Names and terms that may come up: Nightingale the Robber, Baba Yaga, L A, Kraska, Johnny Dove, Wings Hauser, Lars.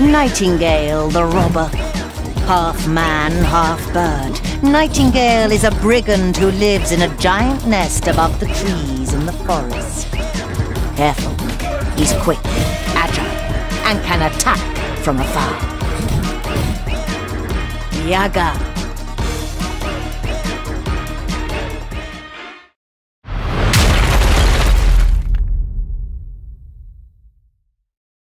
Nightingale the Robber. Half man, half bird, Nightingale is a brigand who lives in a giant nest above the trees in the forest. Careful, he's quick, agile, and can attack from afar. Yaga,